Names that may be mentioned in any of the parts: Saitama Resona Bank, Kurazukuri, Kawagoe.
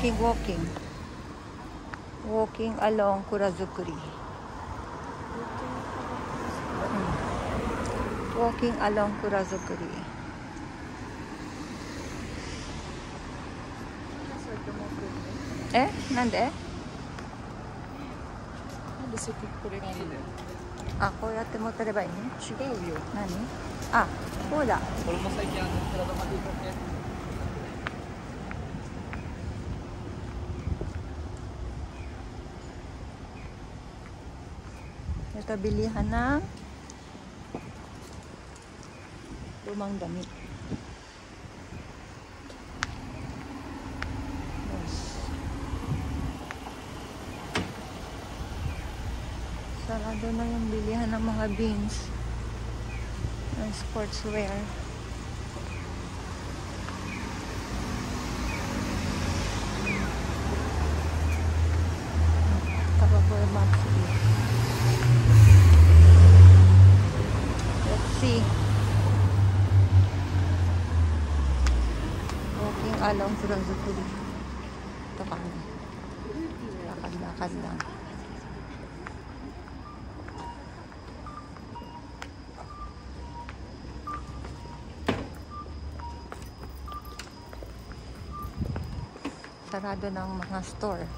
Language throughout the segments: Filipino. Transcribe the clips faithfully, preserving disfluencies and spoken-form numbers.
walking, walking. Walking along Kurazukuri. Hmm. Walking along Kurazukuri. Eh? Nande? これがいいね。あ、こうやって持ってればいいね。違うよ。何？あ、こうだ。これも最近あのプラドマで買ったやつ。 Ito, bilihan ng lumang damit. Yes. Sarado na yung bilihan ng mga beans ng sportswear. Kawagoe Matsuri. See. Walking along Kurazukuri. Ito kami. Lakad-lakad lang. Sarado ng mga store.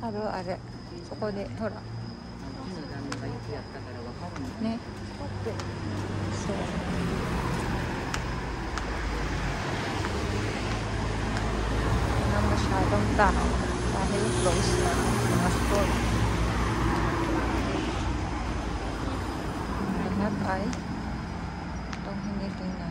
あるあれ、そこでほら。ね。そう。Ano masyadong tao dahil close na mga store. Lahat ay itong hinitingnan.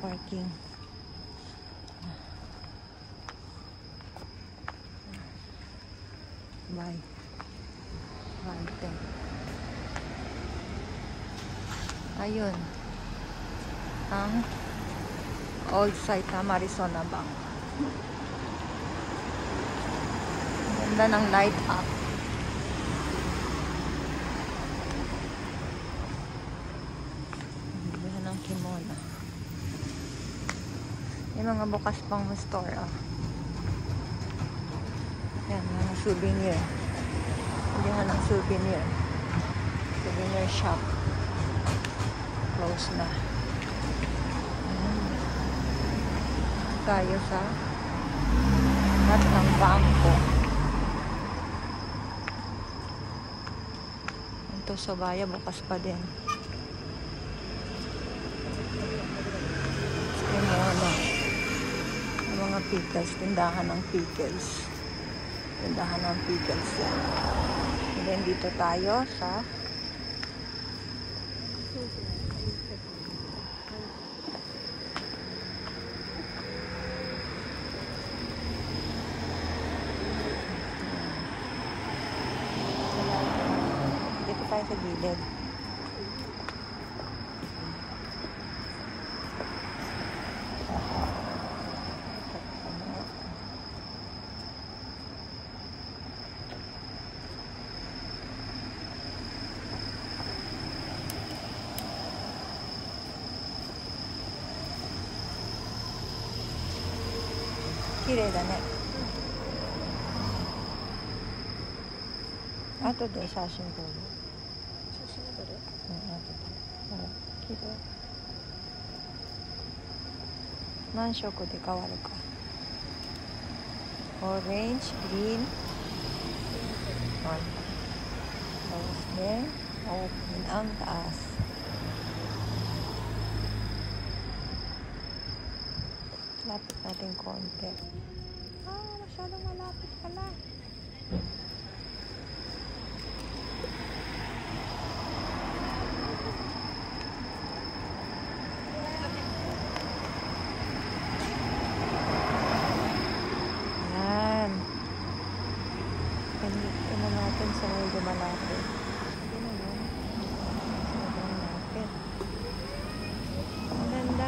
Parking. Bye. Bye. Thank you. Ayun. Ang Old Saitama Resona Bank. Ganda ng light up. Ganda ng kimono. Yung mga bukas pang store, oh. Yan, mga souvenir. Bilihan ng souvenir. Souvenir shop. Close na. Hmm. Tayo sa at ng bangko. Ito sa baya, bukas pa din. Mga pickles, tindahan ng pickles. Tindahan ng pickles yan. And then dito tayo sa dito tayo sa gilid. 綺麗だね。あとで写真撮る。写真撮る？うん、あとで。ほら、綺麗。何色で変わるか。オレンジ、グリーン。はい。そうですね。Open ang taas.Lapit natin konti. Ah, masyadong malapit pala. Ayan. Panitin na natin sa medyo malapit. Hindi naman. Masyadong malapit. Ang ganda.Doon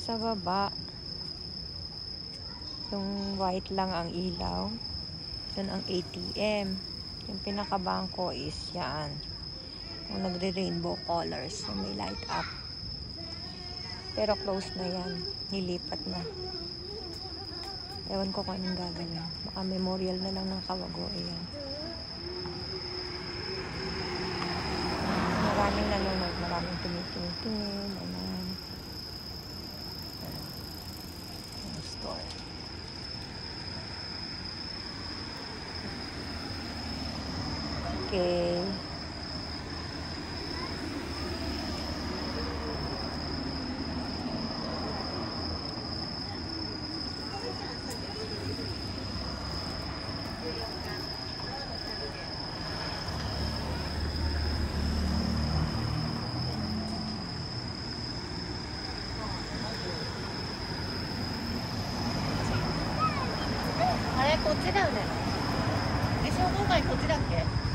sa baba, yung white lang ang ilaw. Doon ang A T M. Yung pinakabangko is yan. Yung nagre-rainbow colors. Yung may light up. Pero close na yan. Nilipat na. Ewan ko kung anong gagawin. Baka memorial na lang ng Kawagoe yan. Maraming nanonood. Maraming tumitingin. Ano.Okay.あれこっちだよね。え、消防会こっちだっけ。